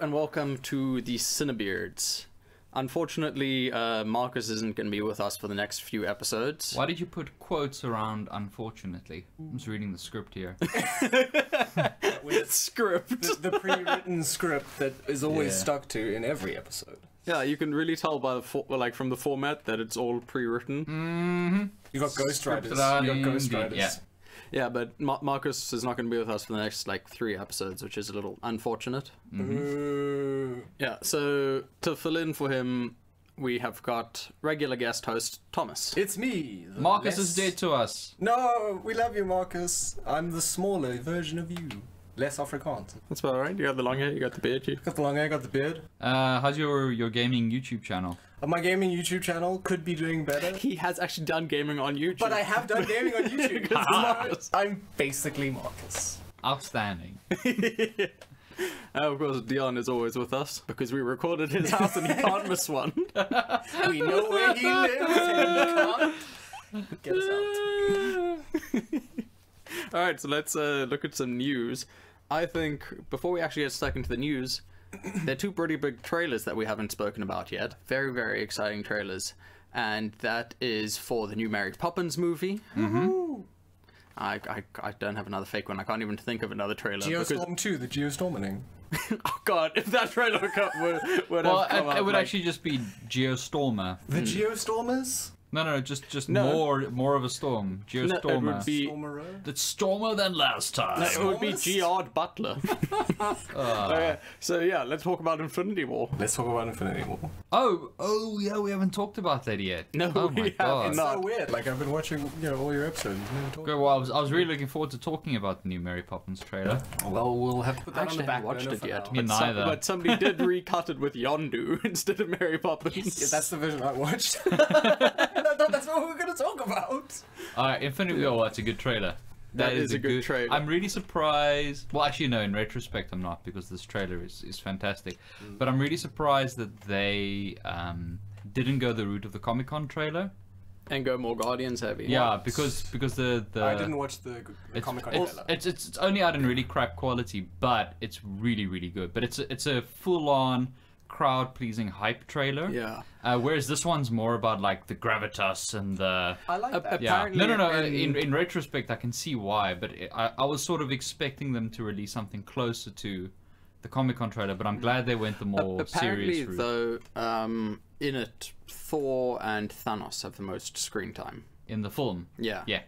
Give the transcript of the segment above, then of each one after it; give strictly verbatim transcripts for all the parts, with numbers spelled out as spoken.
Hello and welcome to the Cinebeards. Unfortunately, uh, Marcus isn't going to be with us for the next few episodes. Why did you put quotes around unfortunately? I'm just reading the script here. Script. The, the pre-written script that is always yeah. stuck to in every episode. Yeah, you can really tell by the for like from the format that it's all pre-written. Mm-hmm. You got ghostwriters. You got ghostwriters. Yeah. Yeah, but Mar Marcus is not going to be with us for the next, like, three episodes, which is a little unfortunate. Mm-hmm. Yeah, so to fill in for him, we have got regular guest host, Thomas. It's me! Marcus less... is dead to us. No, we love you, Marcus. I'm the smaller version of you. Less Afrikaans. That's about right. You got the long hair, you got the beard. You got the long hair, you got the beard. Uh, how's your, your gaming YouTube channel? My gaming YouTube channel could be doing better. He has actually done gaming on YouTube. But I have done gaming on YouTube. Marcus. I'm basically Marcus. Outstanding. Yeah. Uh, of course, Dion is always with us because we recorded his house and he can't miss one. We know where he lives and he can't get us out. All right, so let's uh, look at some news. I think before we actually get stuck into the news, there are two pretty big trailers that we haven't spoken about yet. Very, very exciting trailers. And that is for the new Mary Poppins movie. Mm-hmm. I, I, I don't have another fake one. I can't even think of another trailer. Geostorm because... two, the Geostorming. Oh god, if that trailer would, would well, have come it, up, it would like... actually just be Geostormer. The hmm. Geostormers? No, no, just just no. more more of a storm. Geostormer. No, it would be that's stormer than last time. No, it would be Gerard Butler. uh. Okay, so yeah, let's talk about Infinity War. Let's talk about Infinity War. Oh, oh yeah, we haven't talked about that yet. No, oh we my god, it's so weird. Like I've been watching, you know, all your episodes. Good. Well, I was I was really looking forward to talking about the new Mary Poppins trailer. Well, we'll have to put that actually on the back burner. I haven't watched it yet. Me but neither. Some, but somebody did recut it with Yondu instead of Mary Poppins. Yes. Yeah, that's the version I watched. That's what we're going to talk about. Alright, Infinity War, that's a good trailer. That, that is, is a good, good trailer. I'm really surprised. Well, actually, no, in retrospect, I'm not, because this trailer is, is fantastic. Mm. But I'm really surprised that they um, didn't go the route of the Comic-Con trailer. And go more Guardians heavy. Yeah, what? because because the, the... I didn't watch the, the Comic-Con trailer. It's, it's, it's only out in really crap quality, but it's really, really good. But it's a, it's a full-on... crowd-pleasing hype trailer. Yeah. Uh, whereas this one's more about like the gravitas and the. I like that. Yeah. Apparently, no, no, no. And... In in retrospect, I can see why, but it, I I was sort of expecting them to release something closer to the Comic-Con trailer, but I'm glad they went the more apparently, serious route. Apparently, though, um, in it, Thor and Thanos have the most screen time in the film. Yeah. Yeah.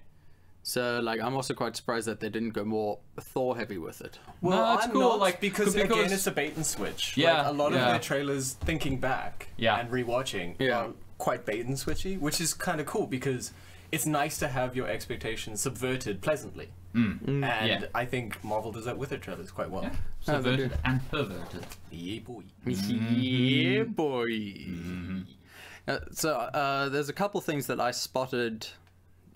So, like, I'm also quite surprised that they didn't go more Thor-heavy with it. Well, no, it's I'm cool, not, like, because, because, again, it's a bait-and-switch. Yeah. Like, a lot yeah. of their trailers, thinking back yeah. and rewatching, yeah. are quite bait-and-switchy, which is kind of cool, because it's nice to have your expectations subverted pleasantly. Mm. Mm. And yeah. I think Marvel does that with their trailers quite well. Yeah. Subverted oh, and perverted. Yeah, boy. Mm. Yeah, boy. Mm. Uh, so, uh, there's a couple things that I spotted...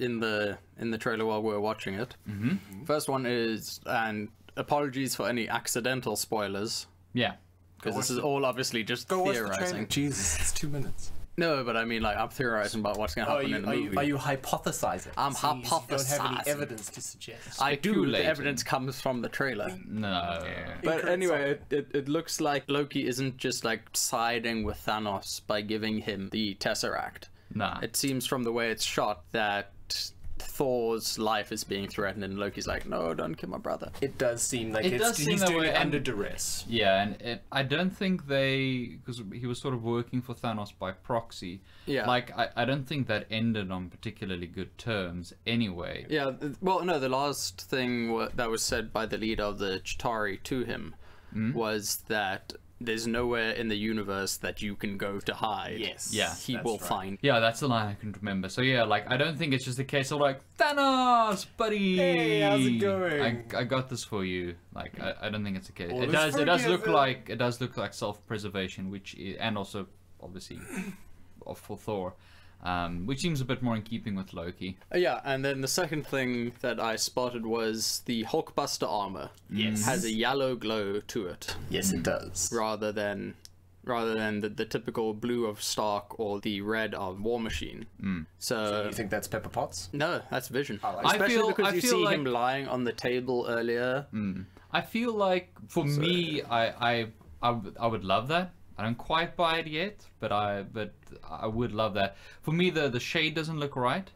in the in the trailer while we were watching it. Mm-hmm. First one is, and apologies for any accidental spoilers. Yeah, because this is all obviously just go theorizing. Jesus, it's two minutes. No, but I mean, like, I'm theorizing about what's going to happen you, in the are movie. You, are you hypothesizing? I'm so hypothesizing. You don't have any evidence to suggest. I do. The evidence comes from the trailer. No. Yeah. But anyway, it, it it looks like Loki isn't just like siding with Thanos by giving him the Tesseract. Nah. It seems from the way it's shot that Thor's life is being threatened and Loki's like, no, don't kill my brother. It does seem like it it's, does he's seem doing it under duress. Yeah, and it, I don't think they, because he was sort of working for Thanos by proxy. Yeah. Like, I, I don't think that ended on particularly good terms anyway. Yeah, well, no, the last thing that was said by the leader of the Chitauri to him mm? was that there's nowhere in the universe that you can go to hide. Yes. Yeah. He will right. find. Yeah, that's the line I can remember. So yeah, like, I don't think it's just a case of like, Thanos, buddy! Hey, how's it going? I, I got this for you. Like, I, I don't think it's a case. All it does, it does look like, it does look like self-preservation, which is, and also, obviously, for Thor, um, which seems a bit more in keeping with Loki. Uh, yeah, and then the second thing that I spotted was the Hulkbuster armor. Yes. Has a yellow glow to it. Yes, it does. Rather than, rather than the, the typical blue of Stark or the red of War Machine. Mm. So, so you think that's Pepper Potts? No, that's Vision. I like Especially I feel, because I you feel see like... him lying on the table earlier. Mm. I feel like, for so, me, I, I I, w I would love that. I don't quite buy it yet, but I but I would love that. For me, the the shade doesn't look right,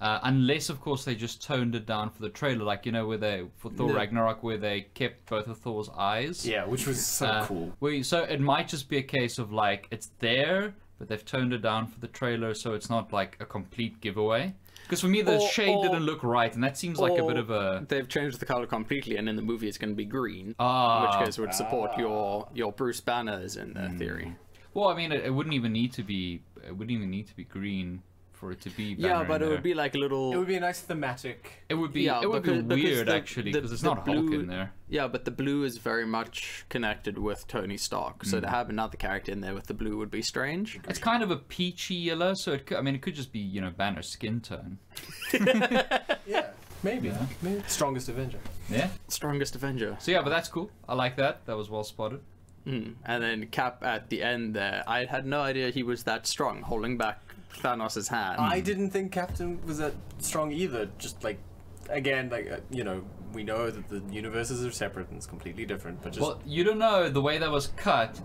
uh, unless of course they just toned it down for the trailer, like, you know, where they for Thor no. Ragnarok, where they kept both of Thor's eyes. Yeah, which was so uh, cool. We so it might just be a case of like it's there, but they've toned it down for the trailer, so it's not like a complete giveaway. Because for me, the or, shade or, didn't look right, and that seems like a bit of a... They've changed the color completely, and in the movie it's going to be green, ah, in which case would support ah. your your Bruce Banners in the mm. theory. Well, I mean, it, it wouldn't even need to be. It wouldn't even need to be green for it to be. Banner yeah, but it there. would be like a little. It would be a nice thematic. It would be. Yeah, it would because, be weird the, actually, because it's not blue, Hulk in there. Yeah, but the blue is very much connected with Tony Stark, so mm. to have another character in there with the blue would be strange. It's kind of a peachy yellow, so it could, I mean, it could just be, you know, Banner's skin tone. yeah, maybe. Yeah. Maybe. Strongest Avenger. Yeah. Strongest Avenger. So yeah, but that's cool. I like that. That was well spotted. Mm. And then Cap at the end there. I had no idea he was that strong, holding back Thanos' hand. I didn't think Captain was that strong either. Just like, again, like, uh, you know, we know that the universes are separate and it's completely different. But just... Well, you don't know the way that was cut.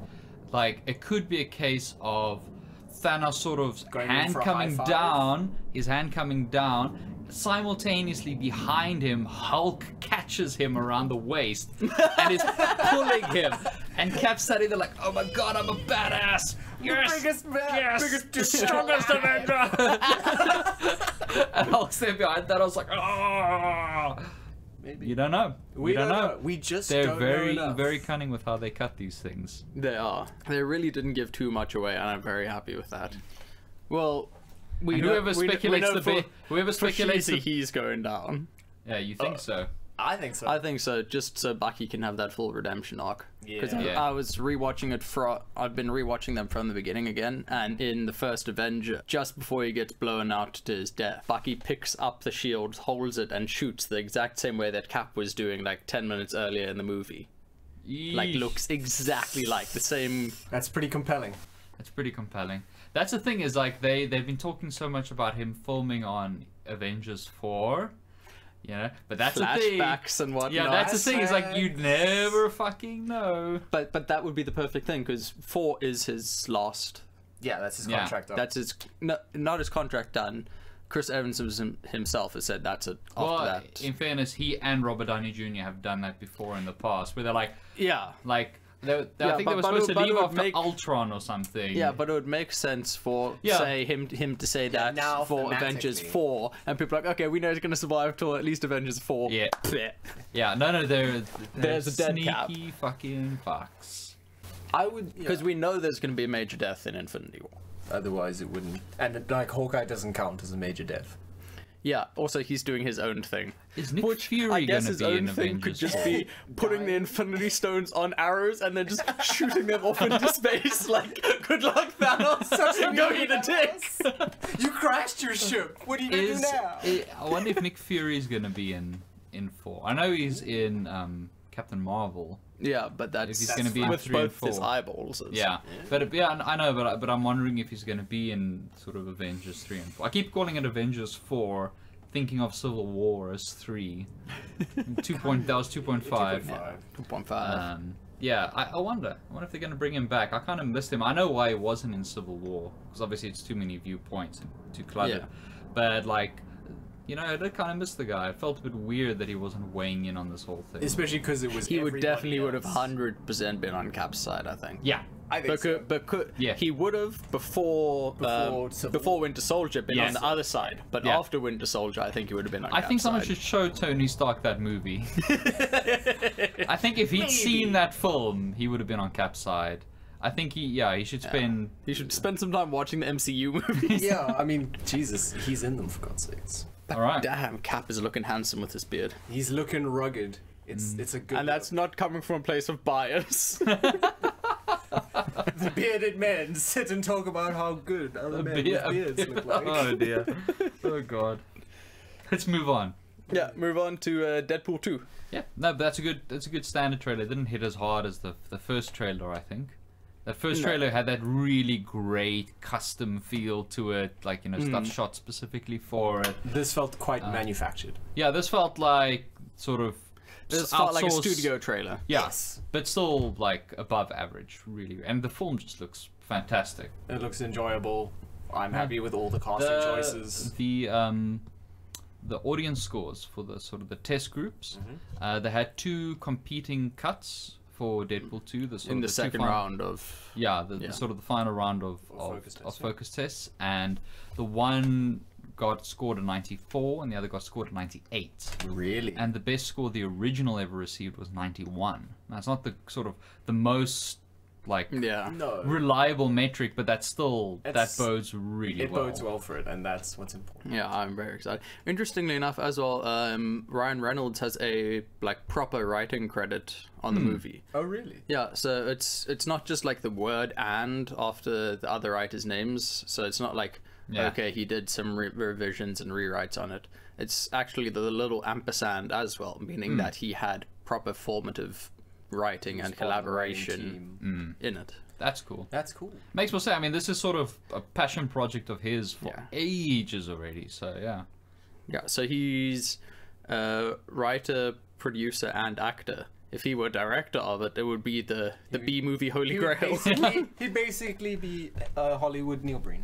Like, it could be a case of Thanos sort of Going hand coming down, his hand coming down. Simultaneously behind him, Hulk catches him around the waist and is pulling him. And Cap's standing there like, oh my god, I'm a badass! Yes! The biggest man! Yes! Biggest, the strongest Avenger! And Hulk's there behind that, I was like, oh! Maybe. You don't know. We don't, don't know. know. We just They're don't very, know very cunning with how they cut these things. They are. They really didn't give too much away, and I'm very happy with that. Well... We whoever know, speculates we the whoever speculates the... he's going down. Yeah, you think uh, so? I think so. I think so. Just so Bucky can have that full redemption arc. Yeah. Because yeah. I was rewatching it for. I've been rewatching them from the beginning again, and in the first Avenger, just before he gets blown out to his death, Bucky picks up the shield, holds it, and shoots the exact same way that Cap was doing like ten minutes earlier in the movie. Yeesh. Like looks exactly like the same. That's pretty compelling. That's pretty compelling. That's the thing is like they they've been talking so much about him filming on Avengers four, you know, but that's flashbacks the flashbacks and whatnot. Yeah, that's flashbacks. The thing is like you'd never fucking know. But but that would be the perfect thing because four is his last. Yeah, that's his yeah. contract. Up. That's his no, not his contract done. Chris Evans himself has said that's it. After well, that. In fairness, he and Robert Downey Junior have done that before in the past, where they're like, yeah, like. They, they, yeah, I think but, they were supposed to leave after make, Ultron or something. Yeah, but it would make sense for yeah. say him him to say that yeah, now for Avengers four, and people are like, okay, we know he's going to survive till at least Avengers four. Yeah, yeah, no, no, they're, they're there's a dead Cap. Sneaky fucking Fox. I would because yeah. we know there's going to be a major death in Infinity War. Otherwise, it wouldn't. And like Hawkeye doesn't count as a major death. Yeah. Also, he's doing his own thing. Is Nick Which, Fury I guess his own thing could just be putting the Infinity Stones on arrows and then just shooting them off into space. Like, good luck, Thanos. Go eat a dick. You crashed your ship. What are you is, gonna do now? It, I wonder if Nick Fury is gonna be in in four. I know he's in um, Captain Marvel. Yeah, but that's if he's that's gonna be in with three both and four. His eyeballs. Yeah. yeah, but yeah, I know, but but I'm wondering if he's gonna be in sort of Avengers three and four. I keep calling it Avengers four, thinking of Civil War as three. two point that was two point five. Yeah, two point five. Um, yeah, I, I wonder. I wonder if they're gonna bring him back. I kind of missed him. I know why he wasn't in Civil War because obviously it's too many viewpoints and too cluttered. Yeah. But like. You know, I did kind of miss the guy. It felt a bit weird that he wasn't weighing in on this whole thing. Especially because it was He would definitely else. would have one hundred percent been on Cap's side, I think. Yeah. I think so. But could, yeah. he would have before before, um, before Winter Soldier been yes. on the other side. But yeah. after Winter Soldier, I think he would have been on I Cap's think someone side. should show Tony Stark that movie. I think if he'd Maybe. seen that film, he would have been on Cap's side. I think he, yeah, he should spend... Yeah. He should spend some time watching the M C U movies. Yeah, I mean, Jesus, he's in them, for God's sakes. But all right. Damn, Cap is looking handsome with his beard. He's looking rugged. It's mm. it's a good... And look. That's not coming from a place of bias. The bearded men sit and talk about how good other men beard, with beards look like. Oh, dear. Oh, God. Let's move on. Yeah, move on to uh, Deadpool two. Yeah, no, but that's a good, that's a good standard trailer. It didn't hit as hard as the the first trailer, I think. The first trailer no. had that really great custom feel to it, like, you know, mm. stuff shot specifically for it. This felt quite uh, manufactured. Yeah, this felt like sort of This felt like a studio trailer. Yeah, yes, but still like above average, really. And the film just looks fantastic. It looks enjoyable. I'm yeah. happy with all the casting the, choices. The um, the audience scores for the sort of the test groups. Mm-hmm. Uh, they had two competing cuts for Deadpool two. The sort in of the, the second round of yeah, the, yeah. the sort of the final round of of, focus, of, tests, of yeah. focus tests, and the one got scored a ninety-four and the other got scored a ninety-eight. Really? And the best score the original ever received was ninety-one. That's not the sort of the most like yeah. no. reliable metric, but that's still it's, that bodes really it well. It bodes well for it, and that's what's important. Yeah, I'm very excited. Interestingly enough as well, um Ryan Reynolds has a like proper writing credit on the mm. movie. Oh really? Yeah, so it's it's not just like the word and after the other writers' names, so it's not like yeah. okay, he did some re revisions and rewrites on it. It's actually the little ampersand as well, meaning mm. that he had proper formative writing and collaboration mm. in it. That's cool. That's cool. Makes me say, I mean, this is sort of a passion project of his for yeah. ages already, so yeah. Yeah, so he's a writer, producer, and actor. If he were director of it, it would be the the B-movie Holy he Grail. Would basically, he'd basically be uh, Hollywood Neil Breen.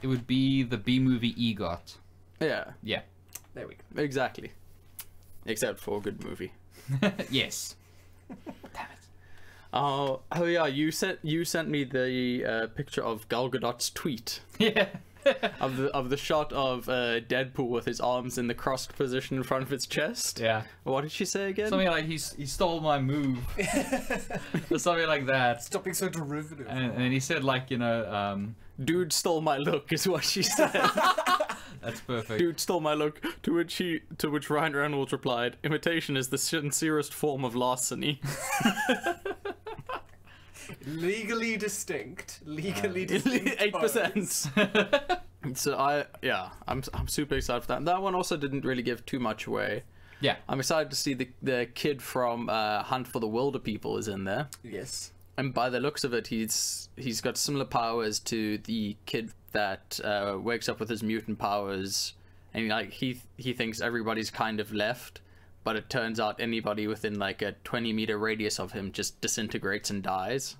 It would be the B-movie EGOT. Yeah. Yeah. There we go. Exactly. Except for a good movie. Yes. Damn it. Oh, oh yeah, you sent you sent me the uh, picture of Gal Gadot's tweet. Yeah. of the of the shot of uh, Deadpool with his arms in the crossed position in front of his chest. Yeah. What did she say again? Something like he he stole my move. Or something like that. Stop being so derivative. And, and he said like, you know, um, dude stole my look is what she said. That's perfect. Dude stole my look, to which he to which Ryan Reynolds replied, imitation is the sincerest form of larceny. Legally distinct. Legally uh, distinct. Eight percent. So I, yeah, I'm I'm super excited for that. That one also didn't really give too much away. Yeah, I'm excited to see the the kid from uh, Hunt for the Wilder People is in there. Yes. And by the looks of it, he's he's got similar powers to the kid that uh, wakes up with his mutant powers, and like he he thinks everybody's kind of left. But it turns out anybody within like a twenty meter radius of him just disintegrates and dies.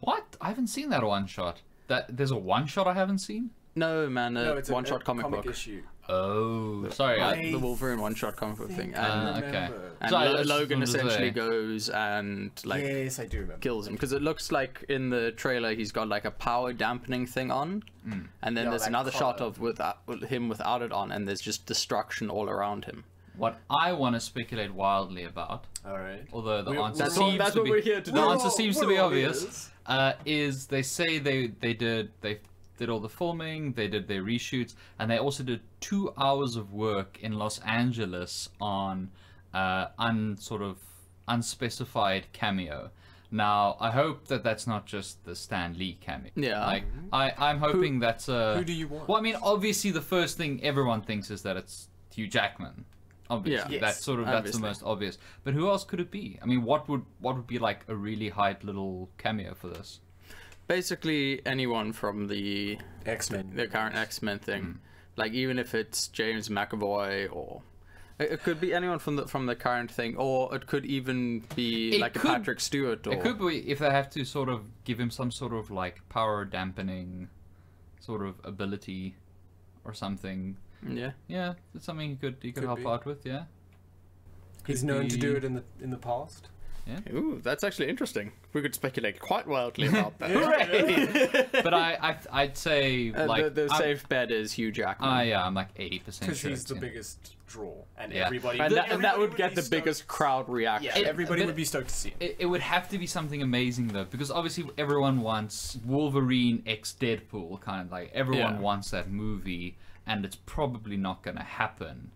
What? I haven't seen that one shot. That there's a one shot I haven't seen? No, man, a no, it's one a, shot a comic, comic book. Issue. Oh, the, sorry. I, the Wolverine one shot comic book thing. And, uh, okay. And so Lo Logan essentially goes and like yes, I do remember. kills him. Because it looks like in the trailer he's got like a power dampening thing on. Mm. And then yeah, there's another color. shot of without, him without it on, and there's just destruction all around him. What I want to speculate wildly about, all right. although the we're, answer that's seems that's to be, we're here to the all, answer seems to be obvious, is. Uh, is they say they they did they did all the filming, they did their reshoots, and they also did two hours of work in Los Angeles on uh, un sort of unspecified cameo. Now I hope that that's not just the Stan Lee cameo. Yeah, like I I'm hoping who, that's a who do you want? Well, I mean, obviously the first thing everyone thinks is that it's Hugh Jackman. Obviously, yeah. yes, that's sort of obviously. that's the most obvious. But who else could it be? I mean, what would what would be like a really hype little cameo for this? Basically, anyone from the X-Men, the, the current X-Men thing. Mm. Like even if it's James McAvoy, or it, it could be anyone from the from the current thing, or it could even be it like could, a Patrick Stewart. Or... It could be if they have to sort of give him some sort of like power dampening sort of ability or something. Yeah, yeah, it's something you could you could, could help be. out with. Yeah, could he's known be... to do it in the in the past. Yeah, ooh, that's actually interesting. We could speculate quite wildly about that. Hooray! But I, I I'd say uh, like the, the safe bet is Hugh Jackman. Ah, uh, yeah, I'm like eighty percent because he's the yeah. biggest draw, and yeah. everybody and, the, everybody and that would, would get the stoked. biggest crowd reaction. Yeah, it, everybody would be stoked to see him. It, it would have to be something amazing though, because obviously everyone wants Wolverine x Deadpool, kind of like everyone yeah. wants that movie. And it's probably not going to happen,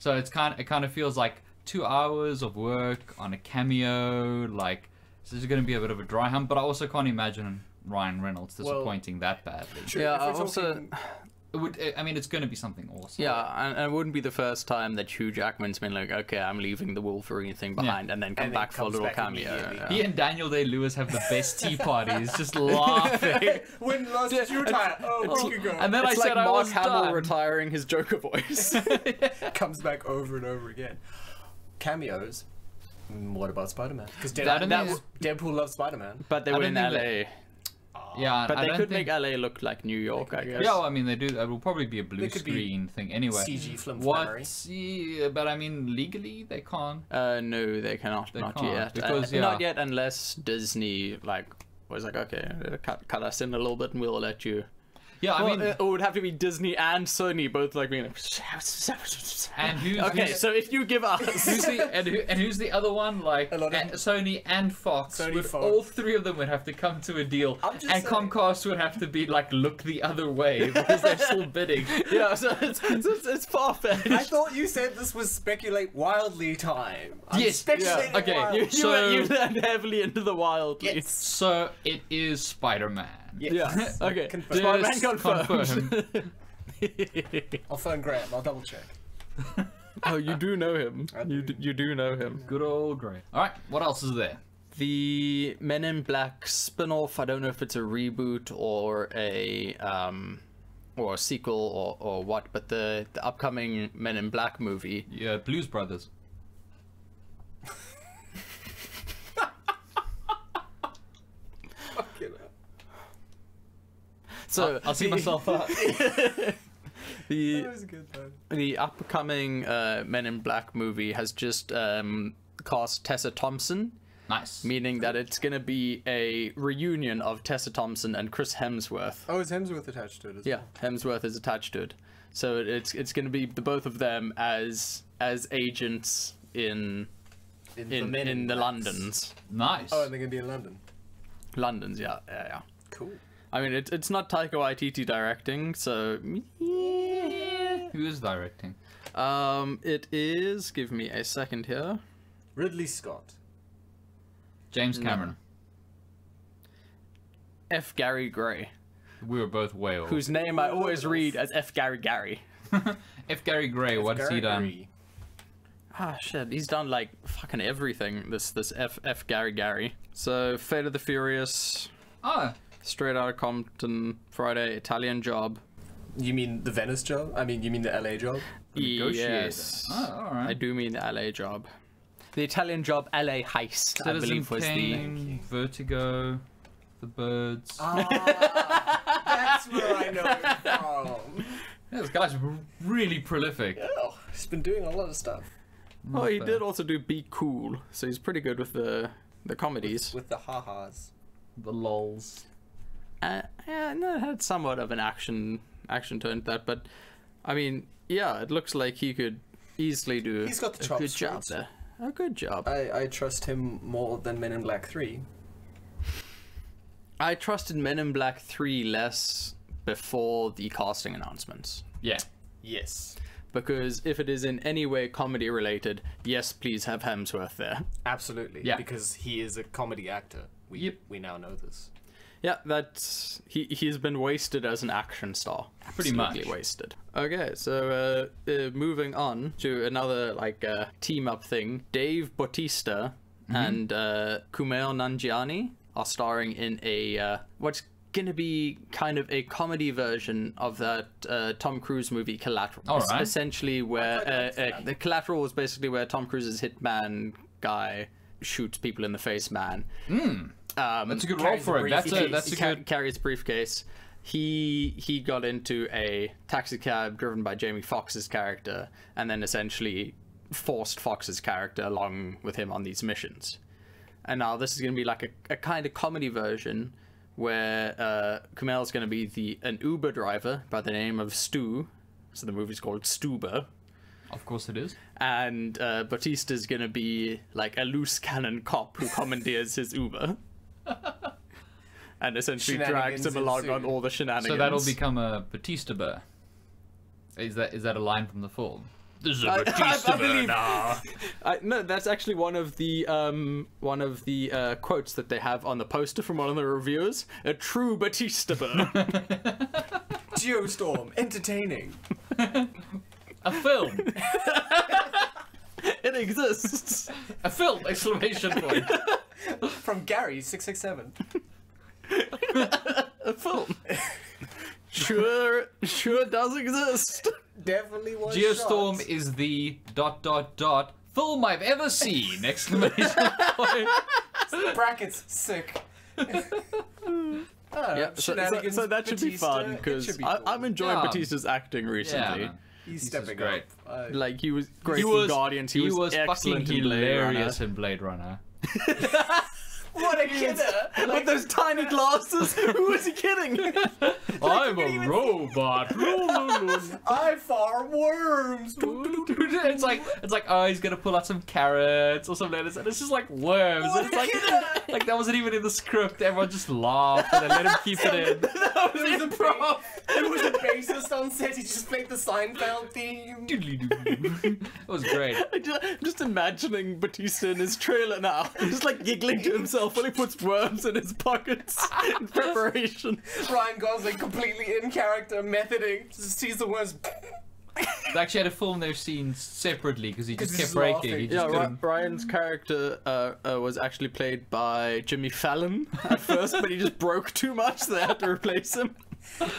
so it's kind of, it kind of feels like two hours of work on a cameo. Like so this is going to be a bit of a dry hump, but I also can't imagine Ryan Reynolds disappointing well, that badly. True. Yeah, I also, it would. I mean, it's going to be something awesome. Yeah, and it wouldn't be the first time that Hugh Jackman's been like, okay, I'm leaving the Wolverine thing behind, yeah. and then come and back for a little cameo. Yeah. He and Daniel Day-Lewis have the best tea parties, just laughing. When last did you retire? Oh, you go. And then it's I like said, Mark I was Hamill done. retiring his Joker voice. Comes back over and over again. Cameos What about Spider-Man? Because Deadpool, Deadpool loves Spider-Man. But they were in L A. They, yeah, but I they could think... make L A look like New York, I guess. Yeah, well, I mean, they do. It will probably be a blue screen thing anyway. C G film yeah, but I mean, legally they can't. Uh, no, they cannot. They not can't, yet. Because, uh, yeah. Not yet, unless Disney like was like, okay, cut, cut us in a little bit, and we'll let you. Yeah, I well, mean, it would have to be Disney and Sony both like being like, and who's, okay, who's, so if you give us, who's the, and, who, and who's the other one? Like and Sony and Fox, Sony would, Fox. All three of them would have to come to a deal, and saying. Comcast would have to be like, look the other way because they're still bidding. Yeah, so it's, it's, it's far-fetched. I thought you said this was speculate wildly time. I'm yes, speculating yeah. okay. Wildly. You, you, so, you leaned heavily into the wildly. Yes. So it is Spider-Man. Yes. Yeah. Okay. Confirmed. Spider-Man confirmed. Confirm. I'll phone Graham. I'll double check. Oh, you do know him. Do. You do, you do know him. Good old Graham. All right. What else is there? The Men in Black spin-off. I don't know if it's a reboot or a um, or a sequel or or what, but the the upcoming Men in Black movie. Yeah, Blues Brothers. So I'll see myself up. the that was a good time. The upcoming uh, Men in Black movie has just um, cast Tessa Thompson. Nice. Meaning that it's going to be a reunion of Tessa Thompson and Chris Hemsworth. Oh, is Hemsworth attached to it? As yeah, well? Hemsworth is attached to it. So it's it's going to be the both of them as as agents in in in the, in in the Londons. Nice. Oh, and they're going to be in London. Londons, yeah, yeah, yeah. Cool. I mean, it, it's not Taika Waititi directing, so... Yeah. Who is directing? Um, it is... Give me a second here. Ridley Scott. James Cameron. No. F. Gary Gray. We were both way off. Whose name I always read as F. Gary Gary. F. Gary Gray, what's he done? Gary. Ah, shit. He's done, like, fucking everything, this this F. F. Gary Gary. So, Fate of the Furious. Oh. Straight Out of Compton, Friday, Italian Job. You mean the Venice Job? I mean, you mean the L A Job? The yes. Oh, all right. I do mean the L A Job. The Italian Job, L A Heist, Citizen I believe was Kane, the name. Vertigo, The Birds. Oh, that's where I know it from. Yeah, this guy's really prolific. Oh, he's been doing a lot of stuff. Not oh, he fair. Did also do Be Cool, so he's pretty good with the, the comedies. With, with the ha-has. The lols. Uh, yeah, no, it had somewhat of an action action turn to that, but I mean, yeah, it looks like he could easily do. He's got the chops. Good job there. A good job. I I trust him more than Men in Black three. I trusted Men in Black three less before the casting announcements. Yeah. Yes. Because if it is in any way comedy related, yes, please have Hemsworth there. Absolutely. Yeah. Because he is a comedy actor. We yep. we now know this. Yeah, that's he. He's been wasted as an action star. Pretty Absolutely much wasted. Okay, so uh, uh, moving on to another like uh, team up thing. Dave Bautista mm-hmm. and uh, Kumail Nanjiani are starring in a uh, what's gonna be kind of a comedy version of that uh, Tom Cruise movie Collateral. All right. Essentially, where uh, uh, the Collateral was basically where Tom Cruise's hitman guy shoots people in the face, man. Mm. Um, that's a good role for him. That's a that's a good carries briefcase. He he got into a taxi cab driven by Jamie Foxx's character, and then essentially forced Foxx's character along with him on these missions. And now this is going to be like a, a kind of comedy version where uh, Kumail is going to be the an Uber driver by the name of Stu. So the movie's called Stuber. Of course it is. And uh, Bautista's going to be like a loose cannon cop who commandeers his Uber. And essentially drags him along on all the shenanigans. So that'll become a Bautista burr. Is that is that a line from the film? This is a I, Bautista I, I believe, nah. I, no, that's actually one of the um one of the uh, quotes that they have on the poster from one of the reviewers. A true Bautista burr. Geostorm, entertaining. A film. It exists. A film! Exclamation point. From Gary six six seven. A film. Sure, sure does exist. Definitely was. Geostorm shot. Is the dot dot dot film I've ever seen! Exclamation point. Brackets, sick. Oh, yeah, so, so, so that should Batista, be fun, because cool. I'm enjoying yeah. Batista's acting recently. Yeah, he's stepping great. Up. Uh, like, he was great he in was, Guardians, he, he was, was excellent fucking in hilarious in Blade Runner. What a kidder! Like, with those tiny glasses, who was he kidding? Like, I'm a robot! I farm worms! It's like, it's like, oh, he's gonna pull out some carrots or something like this, and it's just like worms. What it's a like, kidder. Like, that wasn't even in the script, everyone just laughed and then let him keep it in. That was it improv! It was a bassist on set, he just played the Seinfeld theme. That was great. I'm just, just imagining Batista in his trailer now, just like giggling to himself. When he puts worms in his pockets in preparation. Ryan Gosling completely in character, methoding, just sees the worms. They actually had a film they've seen separately because he just kept breaking. He just yeah, Ryan's character uh, uh, was actually played by Jimmy Fallon at first, but he just broke too much, so they had to replace him.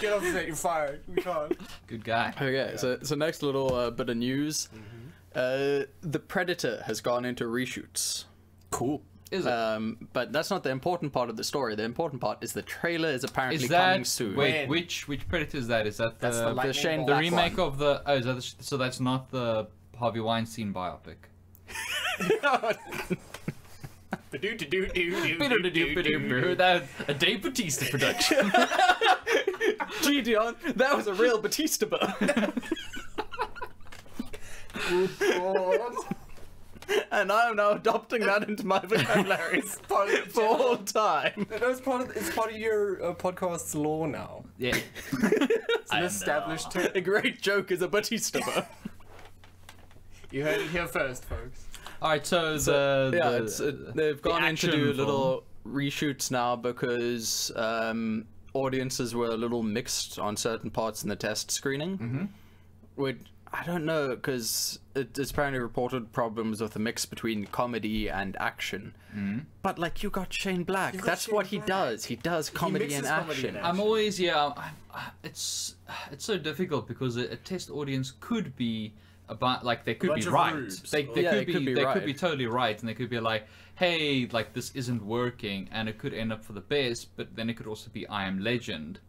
Get off the set, you're fired. We can't. Good guy. Okay, yeah. so, so next little uh, bit of news. Mm-hmm. uh, The Predator has gone into reshoots. Cool. Is it? Um, but that's not the important part of the story. The important part is the trailer is apparently is that, coming soon. Wait, which which Predator is that? Is that the, that's the, the, Shane, the remake one. Of the? Oh, is that the, so that's not the Harvey Weinstein biopic. That a Dave Bautista production. Gee, Dion, that was a real Bautista burn. Oh, and I am now adopting that into my vocabulary for general. All time. That was part of, it's part of your uh, podcast's lore now. Yeah. It's an established term. A great joke is a Batista. You heard it here first, folks. Alright, so, so the, yeah, the, it's, it, they've gone the in to do form. Little reshoots now because um, audiences were a little mixed on certain parts in the test screening. Mm-hmm. Which, I don't know, because it, it's apparently reported problems with the mix between comedy and action. Mm. But like, you got Shane Black. Got That's Shane what he Black. does. He does comedy, he and action. comedy and action. I'm always yeah. I'm, I'm, it's it's so difficult because a, a test audience could be about like they could be right. Rubes. They, they, yeah, could, they be, could be they right. could be totally right, and they could be like, hey, like this isn't working, and it could end up for the best. But then it could also be I Am Legend.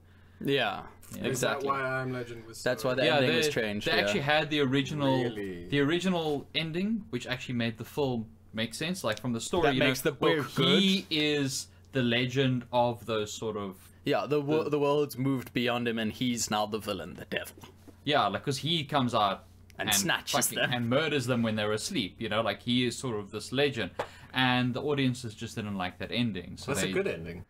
Yeah, yeah, exactly. Is that why I Am Legend was? That's why the yeah, ending was changed. They yeah. actually had the original, really? the original ending, which actually made the film make sense. Like from the story, that you makes know, the book good. He is the legend of those sort of. Yeah, the wo the, the world's moved beyond him, and he's now the villain, the devil. Yeah, like because he comes out and, and snatches fucking, them and murders them when they're asleep. You know, like he is sort of this legend, and the audiences just didn't like that ending. So that's they, a good ending.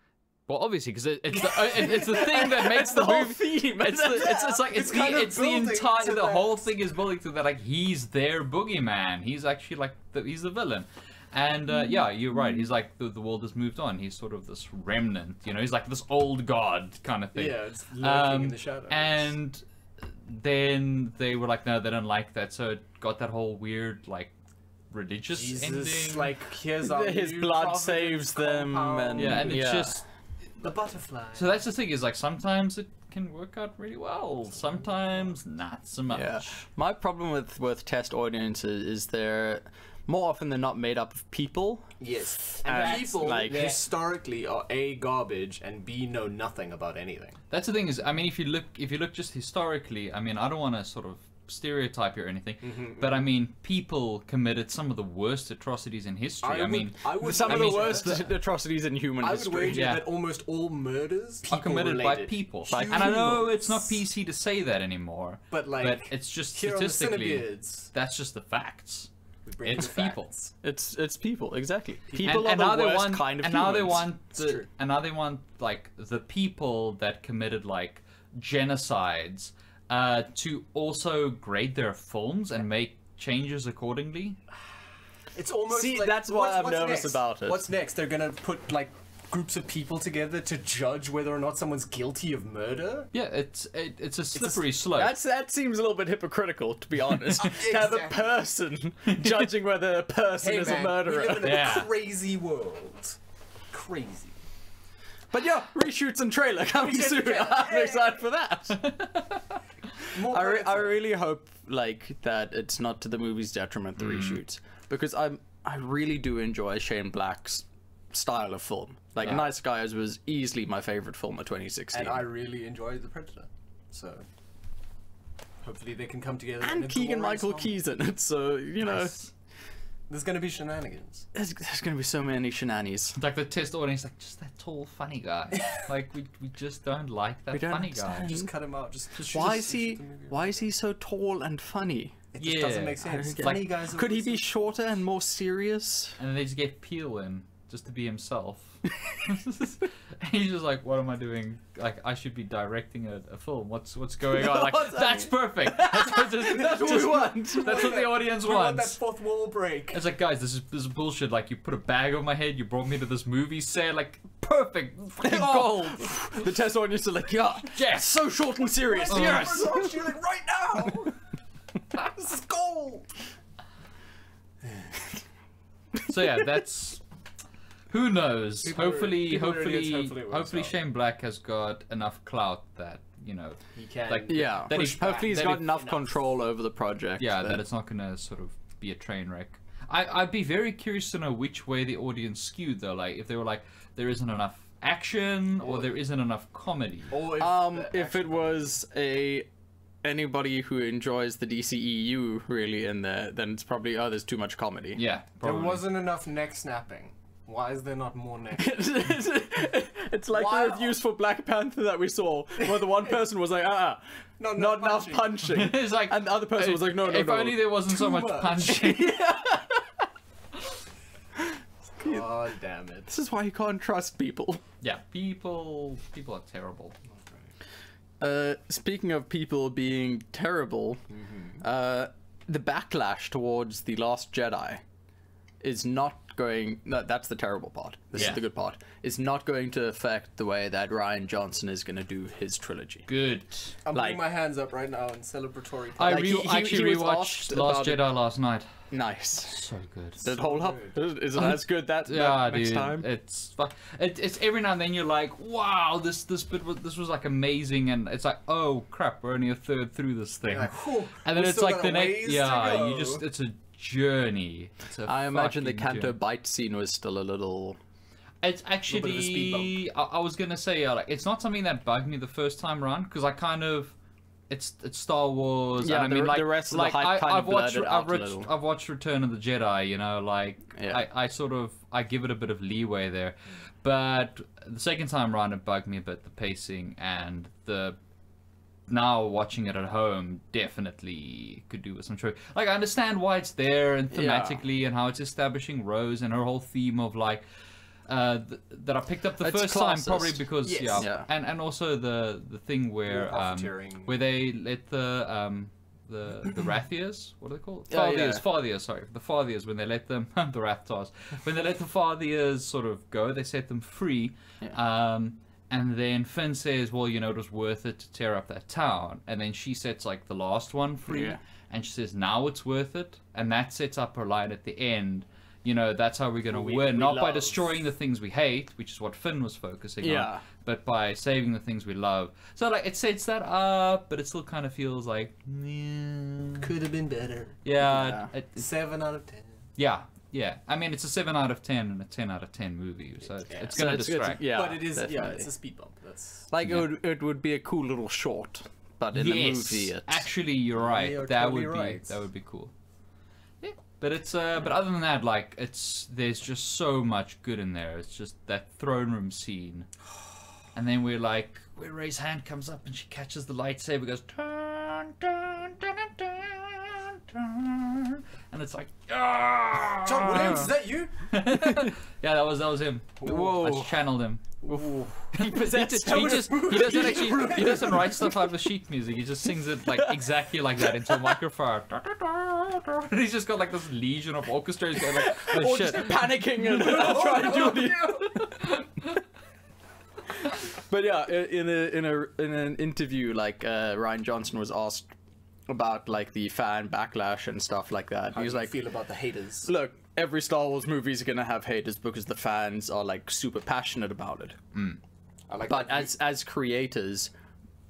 Well, obviously, because it, it's the it's the thing that makes the, the whole movie. Theme. It's, the, it's it's like it's, it's the it's the entire the that. whole thing is building to that. Like he's their boogeyman. He's actually like the, he's the villain, and uh, yeah, you're right. He's like the the world has moved on. He's sort of this remnant. You know, he's like this old god kind of thing. Yeah, it's lurking um, in the shadows. And then they were like, no, they don't like that. So it got that whole weird like. Religious Jesus, ending. Like here's our his blood saves them, and yeah, and it's yeah. just. The butterfly. So that's the thing, is like sometimes it can work out really well, sometimes not so much. Yeah. My problem with with test audiences is they're more often than not made up of people. Yes, and, and people like, yeah. historically are A, garbage, and B, know nothing about anything. That's the thing is, I mean, if you look if you look just historically, I mean, I don't want to sort of stereotype or anything, mm-hmm, but I mean, people committed some of the worst atrocities in history. I, I would, mean, I would, some I of mean, the worst uh, atrocities in human I would history. Wager yeah. that almost all murders are committed related. by people. Humans. And I know it's not P C to say that anymore, but like, but it's just statistically, that's just the facts. It's the people. Facts. It's it's people exactly. People and, are and the worst want, kind of and humans. Now they want the, and now they want like the people that committed like genocides. Uh, to also grade their films and make changes accordingly. It's almost See, like, that's what I'm nervous next? about it. What's next? They're gonna put like groups of people together to judge whether or not someone's guilty of murder? Yeah, it's it, it's a slippery it's a, slope. That's, that seems a little bit hypocritical, to be honest. uh, exactly. To have a person judging whether a person hey, is man, a murderer. We live in yeah. a crazy world. Crazy. But yeah, reshoots and trailer coming soon. I'm excited for that. I, re I really hope like that it's not to the movie's detriment, the mm. reshoots. because I'm I really do enjoy Shane Black's style of film. Like, yeah. Nice Guys was easily my favorite film of twenty sixteen, and I really enjoyed The Predator. So hopefully they can come together. And Keegan-Michael Key's in it, so you know. Nice. There's going to be shenanigans. There's, there's going to be so many shenanigans. Like, the test audience, like, just that tall, funny guy. Like, we, we just don't like that don't funny understand. guy. Just cut him out. Just, just why just, is he Why is he so tall and funny? It yeah. just doesn't make sense. Funny like, guys could he be shorter and more serious? And then they just get Peel in just to be himself. He's just like, what am I doing? Like, I should be directing a, a film. What's what's going on? Like, that's, that's perfect. That's what, just, that's what just, we want. That's what the audience we wants. Want that fourth wall break. It's like, guys, this is this is bullshit. Like, you put a bag over my head. You brought me to this movie. Say like, perfect. Fucking gold. The test audience are like, yeah, yes, so short and serious. Oh. Yes. You're like, right now. This is gold. So yeah, that's. Who knows? People hopefully, are, hopefully, hopefully, hopefully Shane Black has got enough clout that you know he can. Like, yeah, that push he, back, hopefully he's that got enough, enough control over the project. Yeah, that, that it's not going to sort of be a train wreck. I, I'd be very curious to know which way the audience skewed though. Like, if they were like, there isn't enough action, or, or there isn't enough comedy, or if, um, if it was a anybody who enjoys the D C E U really in there, then it's probably oh, there's too much comedy. Yeah, probably. There wasn't enough neck snapping. Why is there not more neck? It's like wow. the reviews for Black Panther that we saw, where the one person was like, ah, no, no not punching. enough punching. It's like, and the other person it, was like, no, no, if no. If only there wasn't Too so much, much. punching. Yeah. God damn it. This is why you can't trust people. Yeah, people, people are terrible. Uh, speaking of people being terrible, mm-hmm. uh, the backlash towards The Last Jedi is not going no, that's the terrible part this yeah. is the good part. It's not going to affect the way that Rian Johnson is going to do his trilogy. Good. I'm like, putting my hands up right now in celebratory. I like, re he, actually rewatched Last Jedi it. last night. Nice. So good. Did so it hold up? Is it as good that yeah, next dude, time? It's it, it's every now and then you're like, wow, this this bit was, this was like amazing, and it's like, oh crap, we're only a third through this thing. Like, and then it's like the next yeah, you just it's a journey. I imagine the Canto journey. Bite scene was still a little. It's actually. I, I was gonna say yeah, like it's not something that bugged me the first time around because I kind of, it's it's Star Wars. Yeah, and I the, mean like the rest of like the hype I, kind I've of watched I've, re I've watched Return of the Jedi. You know, like yeah. I I sort of I give it a bit of leeway there, but the second time around it bugged me a bit, the pacing and the. Now watching it at home definitely could do with some choice. Like I understand why it's there and thematically yeah. and how it's establishing Rose and her whole theme of like uh, th that I picked up the it's first classist. time probably because yes. yeah. yeah and and also the the thing where um, where they let the um, the the Rathiers what are they called Fathiers oh, yeah. Fathiers sorry the Fathiers when they let them the Rathars when they let the Fathiers sort of go they set them free. Yeah. Um, And then Finn says, well, you know, it was worth it to tear up that town. And then she sets, like, the last one free. Yeah. And she says, now it's worth it. And that sets up her line at the end. You know, that's how we're going to we, win. We Not love. by destroying the things we hate, which is what Finn was focusing yeah. on. But by saving the things we love. So, like, it sets that up, but it still kind of feels like... Mm. Could have been better. Yeah. yeah. It, it, seven out of ten. Yeah. Yeah, I mean it's a seven out of ten and a ten out of ten movie, so it's, yeah. it's gonna so it's, distract. It's, yeah, but it is definitely. yeah, it's a speed bump. That's like yeah. it would it would be a cool little short, but in yes. the movie, it's... actually you're right. You're that totally would be right. that would be cool. Yeah, but it's uh, but other than that, like it's there's just so much good in there. It's just that throne room scene, and then we're like, where Rey's hand comes up and she catches the lightsaber, goes dun, dun, dun, dun, dun. And it's like, ah! John Williams, is that you? Yeah, that was that was him. Whoa. I just channeled him. He possesses. He, he just he doesn't actually he doesn't write stuff out of sheet music. He just sings it like exactly like that into a microphone. And he's just got like this legion of orchestras going like, oh, shit. Just panicking and trying to do it. But yeah, in a in a in an interview, like uh, Rian Johnson was asked about like the fan backlash and stuff like that. How he was do you like, feel about the haters? Look, every Star Wars movie is gonna have haters because the fans are like super passionate about it. Mm. I like but as as creators,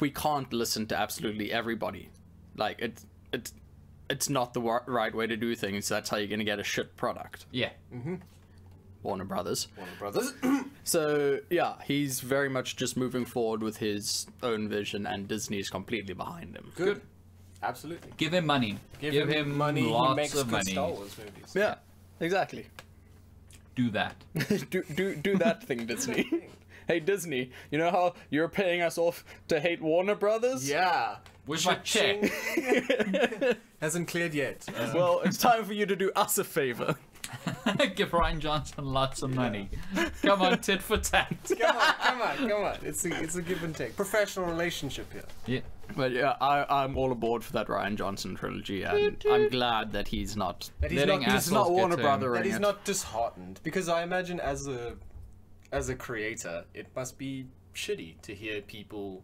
we can't listen to absolutely everybody. Like it's it's it's not the wa right way to do things. That's how you're going to get a shit product. Yeah. Mm-hmm. Warner Brothers. Warner Brothers. So, yeah, he's very much just moving forward with his own vision, and Disney's completely behind him. Good. Good. Absolutely. Give him money. Give, Give him, him money. Lots he makes of money. Star Wars movies. Yeah, exactly. Do that. do, do, do that thing, Disney. Hey, Disney, you know how you're paying us off to hate Warner Brothers? Yeah. Where's my check? Hasn't cleared yet. Um. Well, it's time for you to do us a favor. Give Ryan Johnson lots of yeah. money. Come on, tit for tat. Come on, come on, come on. It's a, it's a give and take. Professional relationship here. Yeah. But yeah, I, I'm all aboard for that Ryan Johnson trilogy, and I'm glad that he's not that he's letting not, he's not Warner Brothers. That he's it. not disheartened, because I imagine as a as a creator, it must be shitty to hear people,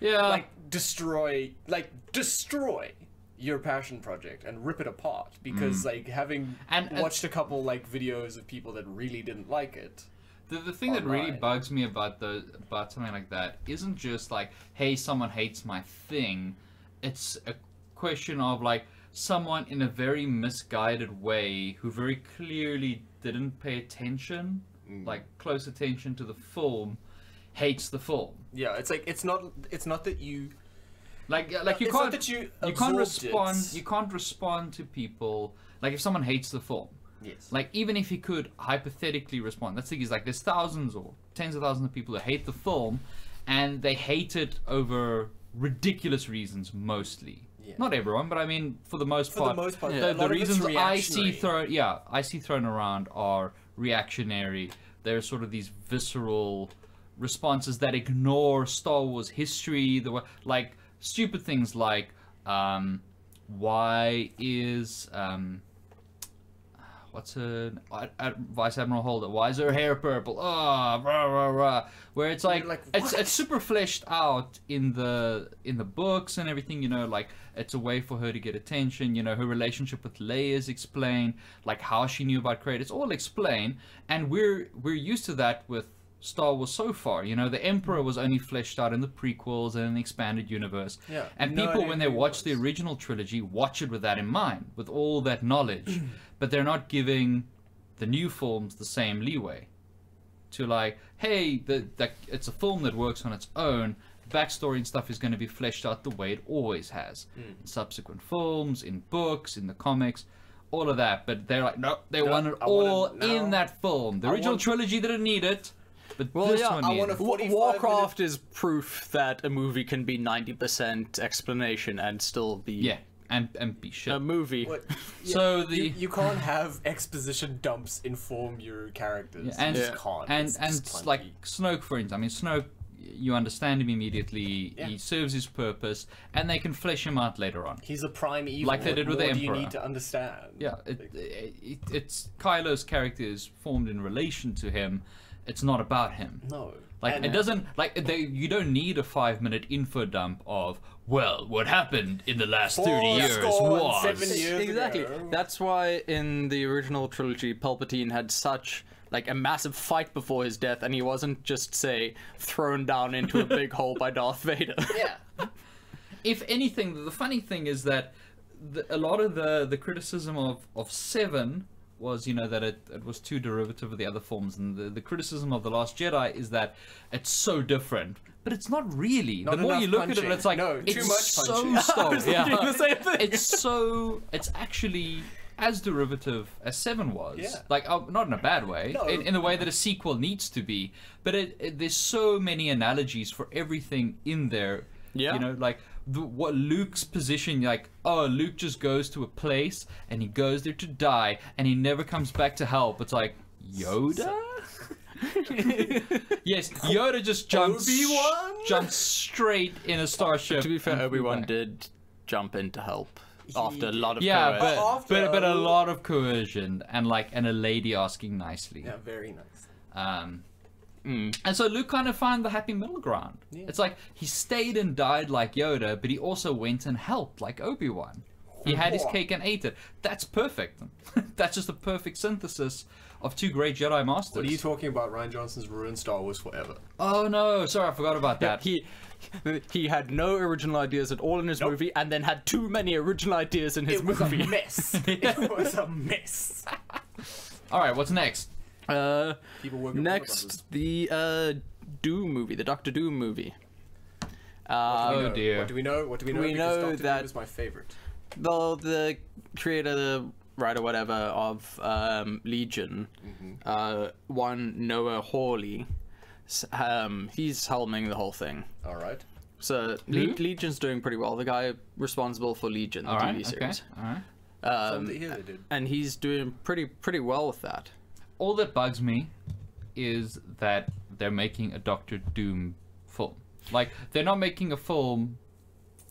yeah, like destroy, like destroy. your passion project and rip it apart, because mm. like having and, and watched a couple like videos of people that really didn't like it. The, the thing online. that really bugs me about the about something like that isn't just like, hey, someone hates my thing. It's a question of like someone in a very misguided way who very clearly didn't pay attention, mm. like close attention to the film, hates the film. Yeah, it's like it's not it's not that you. Like, like you it's can't that you, you can't respond. It. You can't respond to people. Like, if someone hates the film, yes. Like, even if he could hypothetically respond, that's the thing. Is like there's thousands or tens of thousands of people who hate the film, and they hate it over ridiculous reasons mostly. Yeah. Not everyone, but I mean, for the most for part, the, most part, yeah. the, the reasons I see thrown, yeah, I see thrown around are reactionary. They're sort of these visceral responses that ignore Star Wars history. The like. Stupid things like, um, why is, um, what's her, I, I, Vice Admiral Holder, why is her hair purple? Ah, oh, rah, rah, rah. Where it's like, like it's, it's super fleshed out in the, in the books and everything, you know, like, it's a way for her to get attention, you know, her relationship with Leia is explained, like, how she knew about Krayt, it's all explained, and we're, we're used to that with Star Wars so far. You know, the Emperor was only fleshed out in the prequels and in the expanded universe. Yeah, and no people, when they watch the original trilogy, watch it with that in mind, with all that knowledge. But they're not giving the new films the same leeway. To like, hey, the, the, it's a film that works on its own. Backstory and stuff is going to be fleshed out the way it always has. Mm. In subsequent films, in books, in the comics. All of that. But they're like, no, they no, want it I all it in that film. The I original trilogy didn't need it. But well, this yeah, one I want a Warcraft minute. is proof that a movie can be ninety percent explanation and still be yeah, and and be shit. A movie. What, yeah, so the you, you can't have exposition dumps inform your characters. Yeah, and you just can't. And it's, and it's like Snoke, for instance. I mean, Snoke, you understand him immediately. Yeah. He serves his purpose, and they can flesh him out later on. He's a prime evil. Like they did with the Emperor. Do you need to understand? Yeah, it, like, it, it, it's Kylo's character is formed in relation to him. It's not about him. No. Like, and it doesn't, like, they, you don't need a five-minute info dump of, well, what happened in the last thirty years was... seven years exactly. Ago. That's why in the original trilogy, Palpatine had such, like, a massive fight before his death, and he wasn't just, say, thrown down into a big hole by Darth Vader. Yeah. If anything, the funny thing is that the, a lot of the, the criticism of, of Seven... was, you know, that it, it was too derivative of the other films, and the, the criticism of The Last Jedi is that it's so different, but it's not really. Not the more you look punching. at it, it's like, no, it's too much punching. so Star Wars. Yeah. The same thing. It's so, it's actually as derivative as Seven was. Yeah. Like, uh, not in a bad way, no. in, in the way that a sequel needs to be, but it, it, there's so many analogies for everything in there, yeah. you know, like... The, what Luke's position, like, oh, Luke just goes to a place and he goes there to die and he never comes back to help. It's like, Yoda? Yes, Yoda just jumps, jumps straight in a starship. To be fair, Obi-Wan did jump in to help. After a lot of yeah, coercion. Yeah, but, but, but a lot of coercion and, like, and a lady asking nicely. Yeah, very nice. Um... Mm. And so Luke kind of found the happy middle ground. Yeah. It's like he stayed and died like Yoda, but he also went and helped like Obi-Wan. He had his cake and ate it. That's perfect. That's just a perfect synthesis of two great Jedi masters. What are you talking about? Ryan Johnson's ruined Star Wars forever. Oh no, sorry, I forgot about that. he he had no original ideas at all in his nope. movie, and then had too many original ideas in his movie. It was movie. a mess. It was a mess. All right, what's next? Uh, next, the uh, Doom movie, the Doctor Doom movie. Uh, oh dear. What do we know? What do we know? We because know Doctor that Doom is my favorite. The the creator, the writer, whatever of um, Legion, mm-hmm. uh, one Noah Hawley, um, he's helming the whole thing. All right. So mm-hmm. Le Legion's doing pretty well. The guy responsible for Legion, the All right, T V series. Okay. All right. Um, here, dude. And he's doing pretty pretty well with that. All that bugs me is that they're making a Doctor Doom film. Like, they're not making a film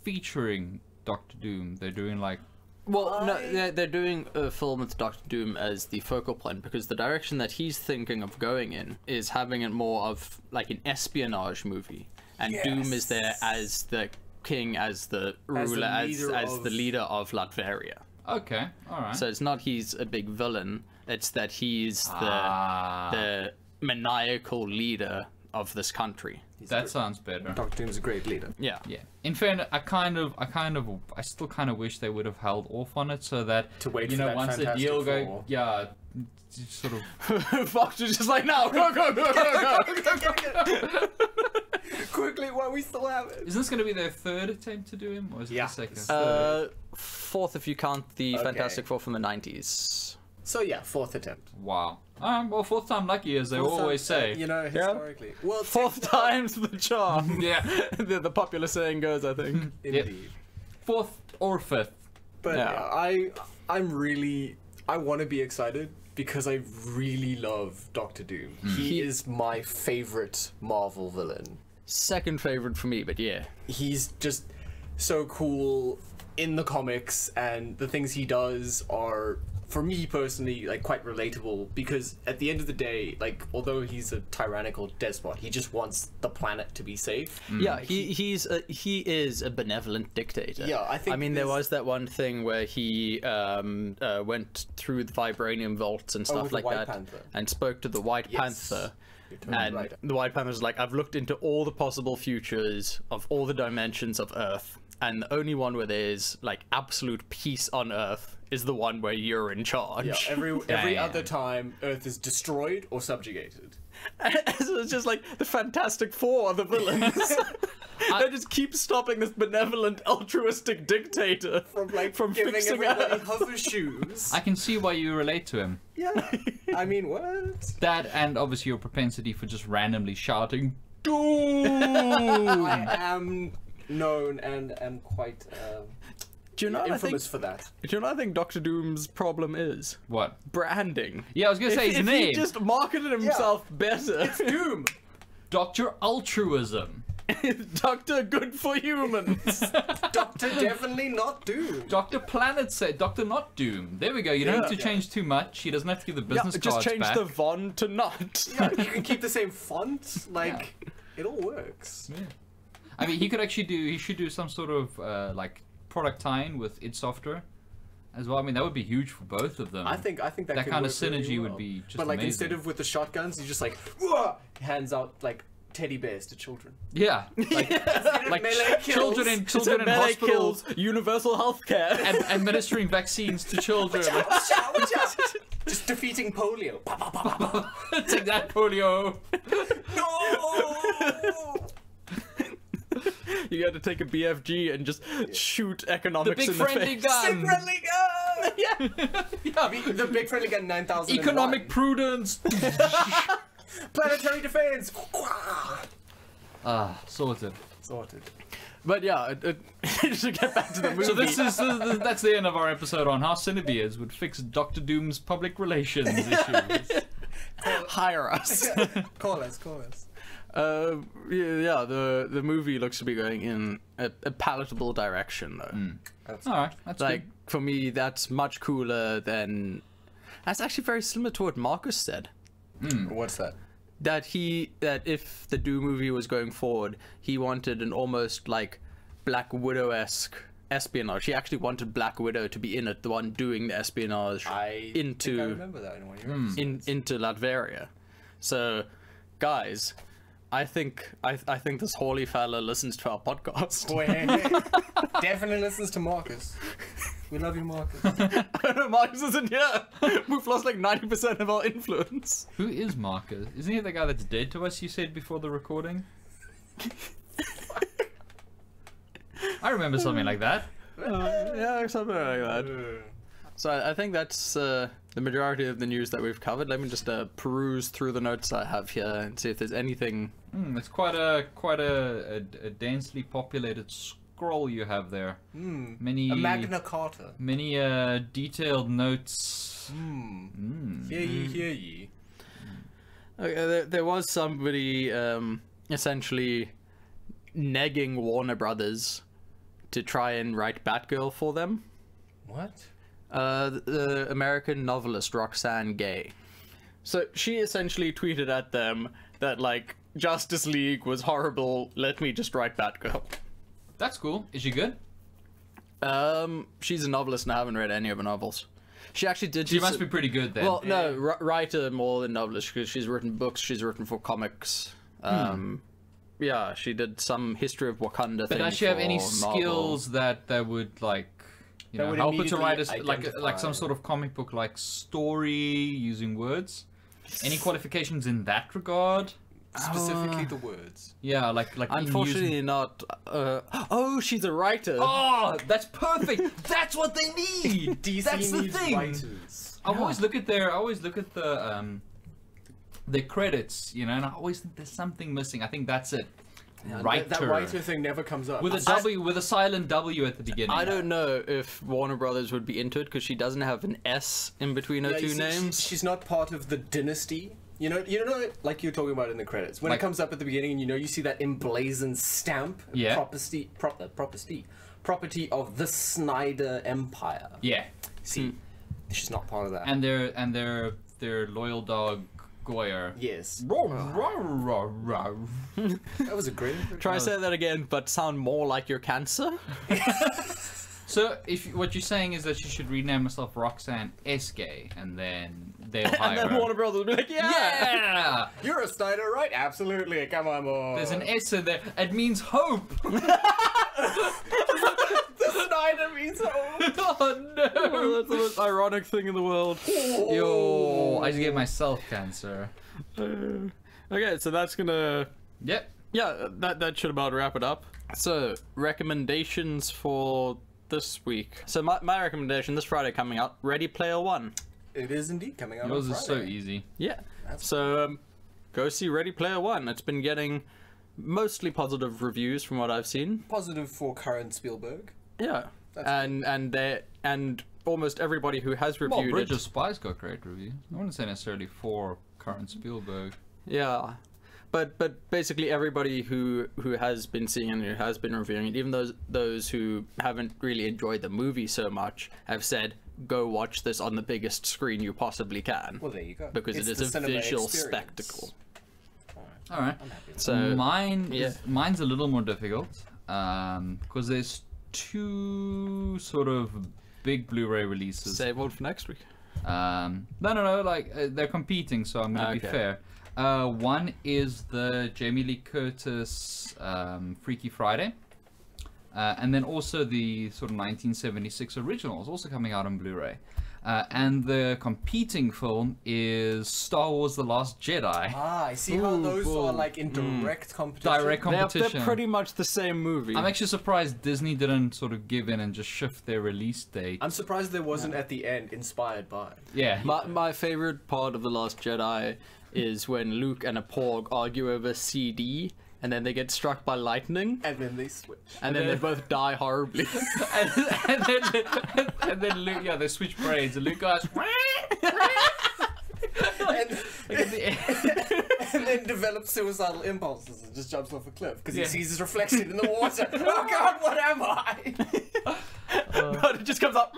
featuring Doctor Doom. They're doing like... Well, no, they're, they're doing a film with Doctor Doom as the focal point, because the direction that he's thinking of going in is having it more of like an espionage movie. And yes. Doom is there as the king, as the ruler, as, the leader, as, of... as the leader of Latveria. Okay, all right. So it's not he's a big villain. It's that he's the ah. the maniacal leader of this country. He's that sounds better. Doctor Doom's a great leader. Yeah, yeah. In fairness, I kind of, I kind of, I still kind of wish they would have held off on it so that to wait you for know that once the deal go, yeah, sort of. Fox is just like, no, go, go, go, go, go, go, go, go. Quickly, while we still have it. Is this going to be their third attempt to do him, or is it yeah. the second? Uh, fourth if you count the okay. Fantastic Four from the nineties. So yeah, fourth attempt. Wow. Um, well, fourth time lucky, as they fourth always time, say. Uh, you know, historically. Yeah. Well, fourth time's the charm. Yeah. the, the popular saying goes, I think. Indeed. Yep. Fourth or fifth. But yeah. Yeah, I, I'm really, I want to be excited because I really love Doctor Doom. Mm. He, he is my favorite Marvel villain. Second favorite for me, but yeah. He's just so cool in the comics, and the things he does are... for me personally, like, quite relatable, because at the end of the day, like, although he's a tyrannical despot, he just wants the planet to be safe. Mm. Yeah, he he's a, he is a benevolent dictator. Yeah, I think. I mean, there's... there was that one thing where he um, uh, went through the vibranium vaults and stuff oh, like that, Panther. and spoke to the White yes. Panther. And right. the White Panther's like, I've looked into all the possible futures of all the dimensions of Earth, and the only one where there's like absolute peace on Earth is the one where you're in charge. Yeah, every every other time Earth is destroyed or subjugated. So it's just like the Fantastic Four are the villains. I, they just keep stopping this benevolent, altruistic dictator from like from giving fixing everybody hover shoes. I can see why you relate to him. Yeah, I mean, what? That, and obviously your propensity for just randomly shouting, "Doom!" I am known and am quite uh, do you know infamous think, for that. Do you know what I think Doctor Doom's problem is? What? Branding. Yeah, I was gonna if, say his if name. He just marketed himself yeah. better. It's Doom. Doctor Altruism. Doctor Good for Humans. Doctor Definitely Not Doom. Doctor Planet said Doctor Not Doom. There we go. You yeah, don't have to yeah. change too much. He doesn't have to give the business yeah, just cards change back. The von to not. Yeah, you can keep the same font. Like, yeah. it all works. Yeah. I mean, he could actually do. He should do some sort of uh, like product tie-in with id Software as well. I mean, that would be huge for both of them. I think. I think that, that kind of synergy really well. would be just. But like, amazing. Instead of with the shotguns, you just like whoa, hands out like. Teddy bears to children. Yeah, like, like melee kills. children in children in hospitals, kills, universal healthcare, and administering vaccines to children. Just defeating polio. Take that, polio. No. You got to take a B F G and just yeah. shoot economics the in the face. The big friendly gun. Big friendly gun. Yeah. yeah. The big friendly gun. Nine thousand. Economic prudence. Planetary defense. Ah, sorted. Sorted. But yeah, it, it, it should get back to the movie. So this is uh, that's the end of our episode on how Cinebeards would fix Doctor Doom's public relations issues. Hire us. Call us. Call us. Uh, yeah, the the movie looks to be going in a, a palatable direction though. Mm. That's all right. That's like good. For me, that's much cooler than. That's actually very similar to what Marcus said. Mm. What's that? That he that if the Doom movie was going forward, he wanted an almost like Black Widow-esque espionage. She actually wanted Black Widow to be in it, the one doing the espionage I into I remember that in one of your mm, in, into Latveria. So, guys, I think I I think this holy fella listens to our podcast. Boy, hey, hey. Definitely listens to Marcus. We love you, Marcus. Oh, no, Marcus isn't here. We've lost like ninety percent of our influence. Who is Marcus? Isn't he the guy that's dead to us? You said before the recording. I remember something like that. Uh, yeah, something like that. So I, I think that's uh, the majority of the news that we've covered. Let me just uh, peruse through the notes I have here and see if there's anything. Mm, it's quite a quite a, a, a densely populated scroll you have there. Mm, many a Magna Carta. Many uh, detailed notes. Mm. Mm. Hear ye, hear ye. Okay, there, there was somebody um, essentially negging Warner Brothers to try and write Batgirl for them. What? Uh, the, the American novelist Roxane Gay. So she essentially tweeted at them that, like, Justice League was horrible, let me just write Batgirl. That's cool. Is she good? Um, she's a novelist and I haven't read any of her novels. She actually did. She must be pretty good then. Well, yeah. No, r writer more than novelist, because she's written books, she's written for comics. Um, hmm. Yeah, she did some history of Wakanda but thing. But does she have any Marvel skills that that would like, you that know, help her to write a, like like some sort of comic book like story using words? Any qualifications in that regard? Specifically uh, the words. Yeah, like like. Unfortunately, using... not. Uh, oh, she's a writer. Oh, that's perfect. That's what they need. D C that's the needs thing. Writers. I yeah. always look at their. I always look at the. Um, The credits, you know, and I always think there's something missing. I think that's it. Yeah, writer. That writer thing never comes up. With a W, I, with a silent W at the beginning. I don't know if Warner Brothers would be into it because she doesn't have an S in between her yeah, two see, names. She's not part of the dynasty. You know, you know, like you're talking about in the credits. When like, it comes up at the beginning, and you know, you see that emblazoned stamp, yeah. property, prop, uh, property, property of the Snyder Empire. Yeah. See, mm. she's not part of that. And their and their their loyal dog. Goyer. Yes. Roar, roar, roar, roar. That was a great. Try to say that again, but sound more like your cancer. So, if what you're saying is that she should rename herself Roxanne S K, and then they'll hire and then Warner Brothers will be like, yeah, yeah, you're a Snyder, right? Absolutely. Come on, boy. There's an S in there. It means hope. Snyder means hope. Oh no! Oh, that's the most ironic thing in the world. Oh. Yo, I just gave myself cancer. Uh, okay, so that's gonna. Yep. Yeah, that that should about wrap it up. So recommendations for this week. So my my recommendation this Friday coming out, Ready Player One. It is indeed coming out. Yours on is so easy. Yeah. That's so um, go see Ready Player One. It's been getting mostly positive reviews from what I've seen. Positive for current Spielberg. Yeah, that's and cool. and they and almost everybody who has reviewed well, Bridge it, of Spies got great reviews. I wouldn't say necessarily for current Spielberg. Yeah, but but basically everybody who who has been seeing and who has been reviewing it, even those those who haven't really enjoyed the movie so much, have said go watch this on the biggest screen you possibly can. Well, there you go. Because it's it is a visual experience. spectacle. All right. All right. I'm happy with so that. mine yeah. is, mine's a little more difficult because um, there's. two sort of big Blu-ray releases. Save one for next week. Um, no, no, no. Like uh, they're competing, so I'm gonna okay. be fair. Uh, one is the Jamie Lee Curtis um, Freaky Friday, uh, and then also the sort of nineteen seventy-six original is also coming out on Blu-ray. Uh, and the competing film is Star Wars: The Last Jedi. Ah, I see ooh, how those ooh. are like in direct mm. competition. Direct competition. They're, they're pretty much the same movie. I'm actually surprised Disney didn't sort of give in and just shift their release date. I'm surprised there wasn't yeah. at the end inspired by. Yeah. My my favorite part of The Last Jedi is when Luke and a Porg argue over C D. And then they get struck by lightning. And then they switch. And, and then, then they both die horribly. and, and then, and, and then Luke, yeah, they switch brains. And Luke goes, and, like the and then develops suicidal impulses and just jumps off a cliff because yeah. he sees his reflection in the water. Oh God, what am I? Uh, but it just comes up.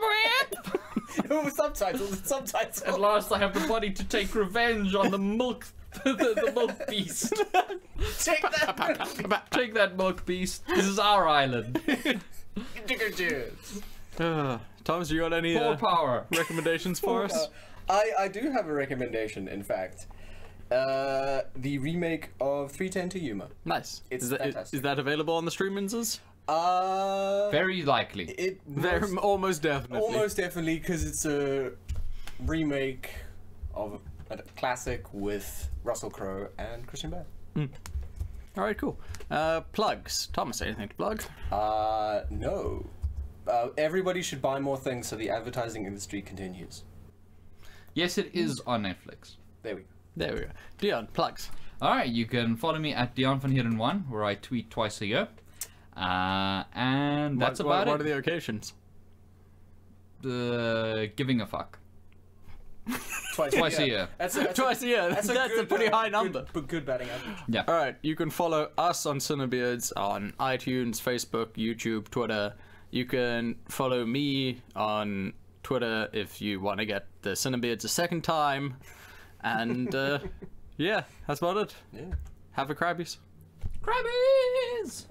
Subtitles, subtitles. At last, I have the body to take revenge on the milk. the, the milk beast. Take that milk beast. Take that milk beast. This is our island. sticker dudes. Uh, Thomas, you got any uh, power recommendations for us? I, I do have a recommendation, in fact. Uh, the remake of three ten to Yuma. Nice. It's is that, fantastic. Is that available on the streamings? Uh, Very likely. It Very, almost definitely. Almost definitely, because it's a remake of a classic with Russell Crowe and Christian Bale. Mm. All right, cool. Uh, plugs. Thomas, anything to plug? Uh, no. Uh, everybody should buy more things so the advertising industry continues. Yes, it is on Netflix. There we go. There we go. Dion, plugs. All right, you can follow me at Dion van Heeren one, where I tweet twice a year. Uh, and that's what, what, about what it. What are the occasions? Uh, giving a fuck. Twice, twice a year. year. That's a, that's twice a, a year. That's, a, that's good, a pretty uh, high number. But good, good batting average. Yeah. All right, you can follow us on Cinebeards on iTunes, Facebook, YouTube, Twitter. You can follow me on Twitter if you want to get the Cinebeards a second time, and uh yeah, that's about it. Yeah, have a Krabbies. Krabbies.